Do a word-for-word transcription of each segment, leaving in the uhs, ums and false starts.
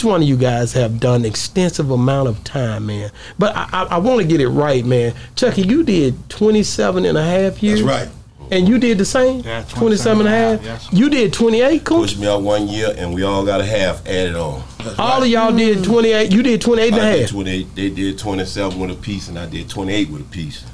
each one of you guys have done extensive amount of time, man. But I, I, I want to get it right, man. Chucky, you did twenty-seven and a half years. That's right. And you did the same? Yeah, twenty-seven and a half. Yes. You did twenty-eight, cool? Pushed me out one year, and we all got a half added on. That's all right. Of y'all did twenty-eight. You did twenty-eight and a half. I did twenty-eight. They did twenty-seven with a piece, and I did twenty-eight with a piece.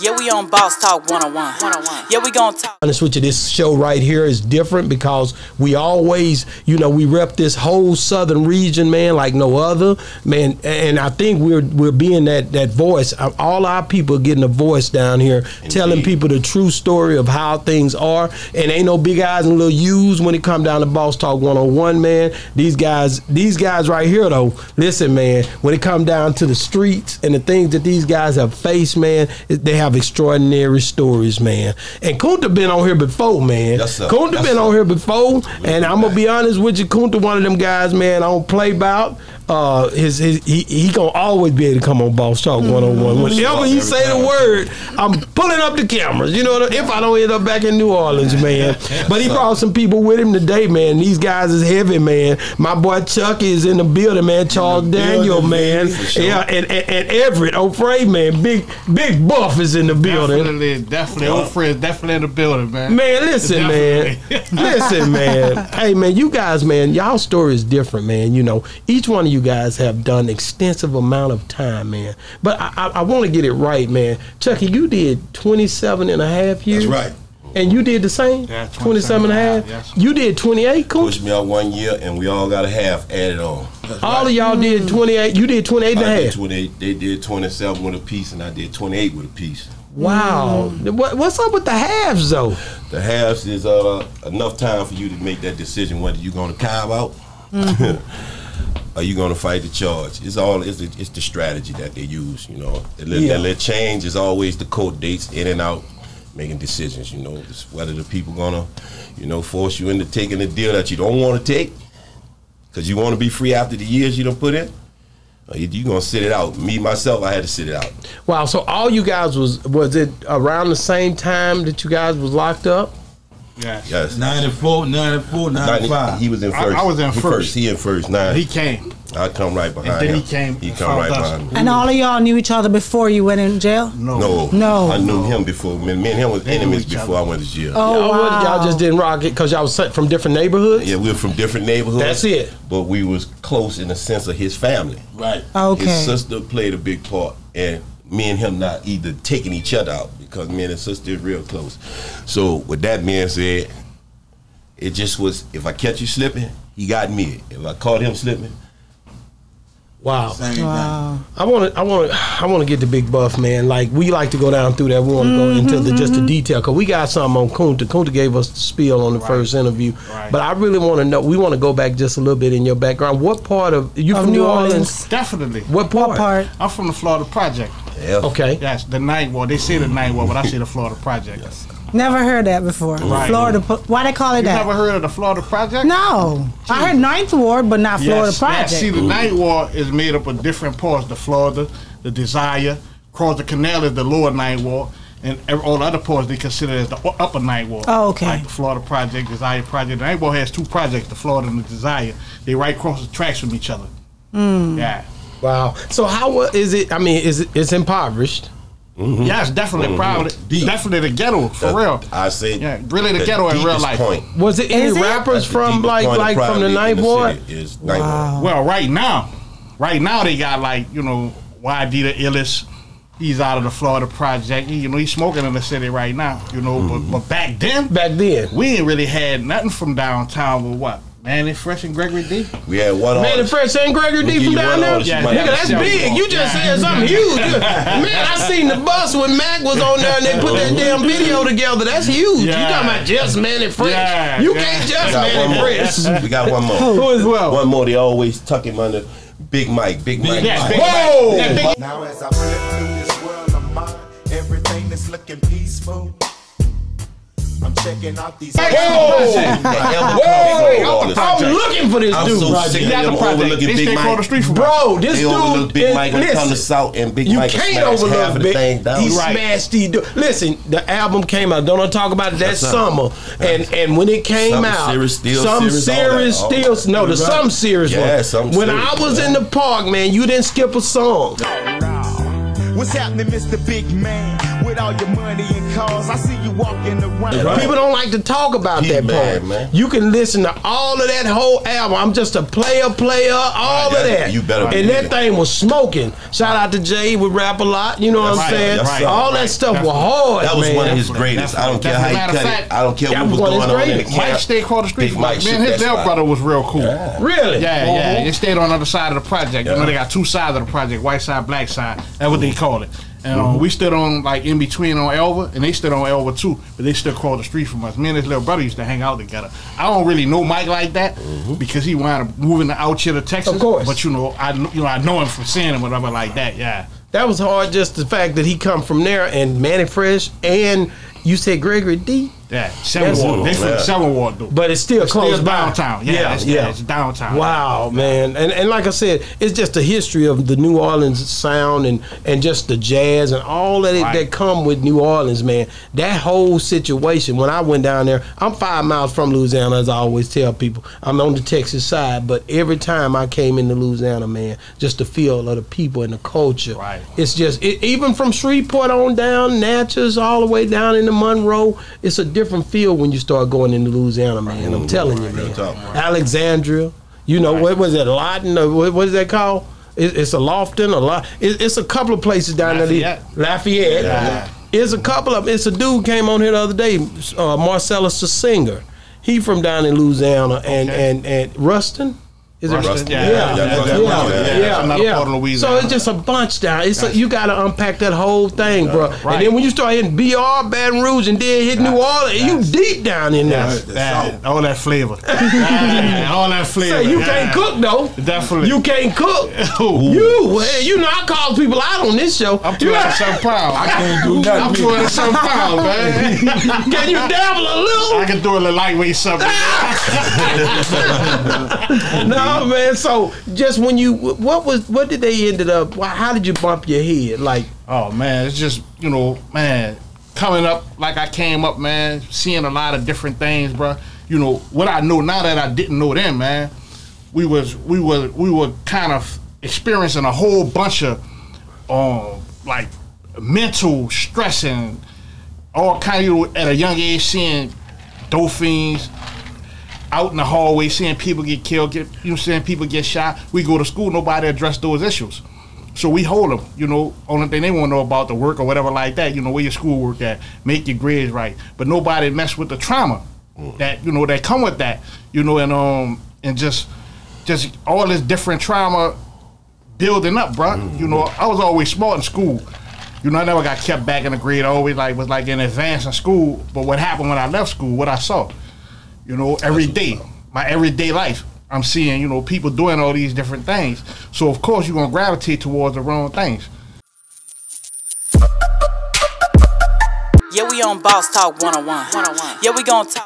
Yeah, we on Boss Talk one oh one. Yeah, we gonna talk. Honest with you, this show right here is different because we always, you know, we rep this whole southern region, man, like no other, man. And I think we're we're being that that voice. All our people are getting a voice down here, indeed, telling people the true story of how things are. And ain't no big eyes and little U's when it come down to Boss Talk one oh one, man. These guys, these guys right here, though. Listen, man, when it come down to the streets and the things that these guys have faced, man, they have extraordinary stories, man. And Kunta been on here before, man. Yes, sir. Kunta yes, been sir. on here before, we and I'm gonna be honest with you, Kunta, one of them guys, man. I don't play about. Uh, his, his he he gonna always be able to come on Boss Talk one oh one. Whenever he say the word, I'm pulling up the cameras. You know, if I don't end up back in New Orleans, man. But he brought some people with him today, man. These guys is heavy, man. My boy Chucky is in the building, man. Charles Daniel, man. Yeah, and, and, and Everett O'Fray, man. Big Big Buff is in the building. Definitely, definitely. O'Fray is definitely in the building, man. Man, listen, man. Listen, man. Hey, man, you guys, man, y'all story is different, man. You know, each one of you You guys have done extensive amount of time, man. But I, I, I want to get it right, man. Chucky, you did twenty-seven and a half years. That's right. And you did the same? Yeah, twenty-seven and a half. Yes. You did twenty-eight, cool? Pushed me out one year, and we all got a half added on. That's all right. Of y'all did twenty-eight. You did twenty-eight and a half. I did twenty-eight. They did twenty-seven with a piece, and I did twenty-eight with a piece. Wow. Mm. What, what's up with the halves, though? The halves is uh, enough time for you to make that decision whether you're going to cow out. Mm-hmm. Are you going to fight the charge? It's all it's the, it's the strategy that they use, you know. That little, yeah. that little change is always the court dates in and out, making decisions, you know. It's whether the people gonna, you know, force you into taking a deal that you don't want to take, because you want to be free after the years you done put in. You gonna sit it out. Me myself, I had to sit it out. Wow. So all you guys was was it around the same time that you guys was locked up? Yes. yes. ninety-four, ninety-four, ninety-five. He was in first. I, I was in he first. first. He in first. Nine. He came. I come right behind and then him. He came. He come right us. behind me. And all of y'all knew each other before you went in jail? No. No. no. I knew no. him before. Me, me and him was enemies before other. I went to jail. Oh, wow. Y'all just didn't rock it because y'all was from different neighborhoods? Yeah, we were from different neighborhoods. That's it. But we was close in the sense of his family. Right. Okay. His sister played a big part, and me and him not either taking each other out, because me and his sister is real close. So with that being said, it just was, if I catch you slipping, he got me. If I caught him slipping, wow. wow. I want to I want I want to get the Big Buff, man. Like, we like to go down through that. We want to mm-hmm, go into the, just the detail, because we got something on Kunta. Kunta gave us the spiel on the right. first interview. Right. But I really want to know, we want to go back just a little bit in your background. What part of, you of from New, New Orleans? Orleans? Definitely. What part? What part? I'm from the Florida Project. Yeah. Okay. Yes, the Night War. They say the Night War, but I say the Florida Project. Yes. Never heard that before. Right. Florida, why they call it you that? You never heard of the Florida Project? No. Jeez. I heard Ninth Ward, but not yes, Florida Project. Yes. See, the Ninth Ward is made up of different parts. The Florida, the Desire, across the canal is the Lower Ninth Ward, and all the other parts they consider as the Upper Ninth Ward. Oh, okay. Like the Florida Project, Desire Project. The Ninth Ward has two projects, the Florida and the Desire. They right across the tracks from each other. Mm. Yeah. Wow. So how uh, is it, I mean, is it, it's impoverished? Mm-hmm. Yeah, it's definitely mm-hmm. probably deep. Definitely the ghetto for the, real. I say, yeah, really the, the ghetto in real life. Point. Was it any is rappers it? from like like from the Ninth Ward? Wow. Well, right now, right now they got like you know Y D the Illest. He's out of the Florida Project. He, you know he's smoking in the city right now. You know, mm-hmm. but, but back then, back then we ain't really had nothing from downtown. With what? Mannie Fresh and Gregory D. We had one artist. Mannie Fresh and Gregory D from down there? Yeah, nigga, that's big. You just said something huge. Man, I seen the bus when Mac was on there and they put that damn video together. That's huge. Yeah. You talking about just Mannie Fresh. Yeah. You can't just Mannie Fresh. We got one more. Who is well? One more. They always tuck him under Big Mike. Big Mike. Yeah, Mike. Whoa! Yeah, now as I flip through this world of mine, everything is looking peaceful. I'm checking out these. Whoa! Whoa! I'm looking for this I'm dude. So right. Sick Desire Project. They stay across the street from bro. This they dude overlook Big is, Mike when listen, come to South and Big you Mike can't overlook Big. He smashed the dude. Listen, the album came out. Don't talk about it that summer. And and when it came out, some serious still no the some serious one. When I was in the park, man, you didn't skip a song. What's happening, Mister Big Man? With all your money and cars, I see you walking around. Right. People don't like to talk about he that bad, part. Man. You can listen to all of that whole album. I'm just a player, player, all right, of that. You better and that it. Thing was smoking. Shout out to Jay, would rap a lot. You know that's what I'm right, saying? Right, all right. that stuff that's was hard. That was man. One of his greatest. I don't care how he cut fact, it. I don't care what was, was going on in the camp. Mike stayed across the street. Big Mike, man, his little brother was real cool. Yeah. Really? Yeah, yeah. They stayed on the other side of the project. You know, they got two sides of the project: white side, black side. That was the called it. And um, mm-hmm. we stood on like in between on Elva, and they stood on Elva too, but they still crawled the street from us. Me and his little brother used to hang out together. I don't really know Mike like that mm-hmm. because he wound up moving out here to Texas. Of course, but you know, I you know I know him from seeing him whatever like that. Yeah, that was hard. Just the fact that he come from there and Mannie Fresh and you said Gregory D. Yeah, Seven Ward. They from Seven Ward though. But it's still it's close still by. Downtown. Yeah, yeah, it's, yeah, it's downtown. Wow, man, and and like I said, it's just the history of the New Orleans sound and and just the jazz and all that right. it, that come with New Orleans, man. That whole situation. When I went down there, I'm five miles from Louisiana, as I always tell people. I'm on the Texas side, but every time I came into Louisiana, man, just the feel of the people and the culture. Right. It's just it, even from Shreveport on down, Natchez, all the way down into Monroe. It's a different different feel when you start going into Louisiana, man. I'm telling you, man. Alexandria, you know, what was it, Lawton, or what is that called? It, it's a Lofton, a lot. It, it's a couple of places down there. Lafayette. Yeah. It's a couple of, it's a dude came on here the other day, uh, Marcellus the singer. He from down in Louisiana and, okay. and, and, and Ruston. Is it Ruston? Yeah, yeah, yeah, yeah. yeah. yeah. yeah. So it's just a bunch down. It's gotcha. a, you got to unpack that whole thing, yeah. bro. Right. And then when you start hitting B R, Baton Rouge, and then hit gotcha. New Orleans, gotcha. you deep down in there. That, that, all that flavor. yeah, all that flavor. So you yeah. can't cook though. Definitely. You can't cook. you, hey, you know, I call people out on this show. I'm two hundred some pounds. I can't do nothing. I'm two hundred some pounds, man. Can you dabble a little? I can do a little lightweight something. No. Oh, man, so just when you what was what did they ended up how did you bump your head like oh man it's just you know man coming up like I came up man seeing a lot of different things bro you know what I know now that I didn't know then man we was we were we were kind of experiencing a whole bunch of um like mental stress and all kind of at a young age seeing dope fiends out in the hallway, seeing people get killed, get, you know, seeing people get shot. We go to school, nobody addressed those issues. So we hold them, you know, only thing they want to know about the work or whatever like that, you know, where your schoolwork at, make your grades right. But nobody mess with the trauma that, you know, that come with that, you know, and um and just just all this different trauma building up, bro. Mm-hmm. You know, I was always smart in school. You know, I never got kept back in the grade. I always like was like in advance in school. But what happened when I left school, what I saw. You know, every day, my everyday life, I'm seeing, you know, people doing all these different things. So, of course, you're going to gravitate towards the wrong things. Yeah, we on Boss Talk one oh one. Yeah, we going to talk.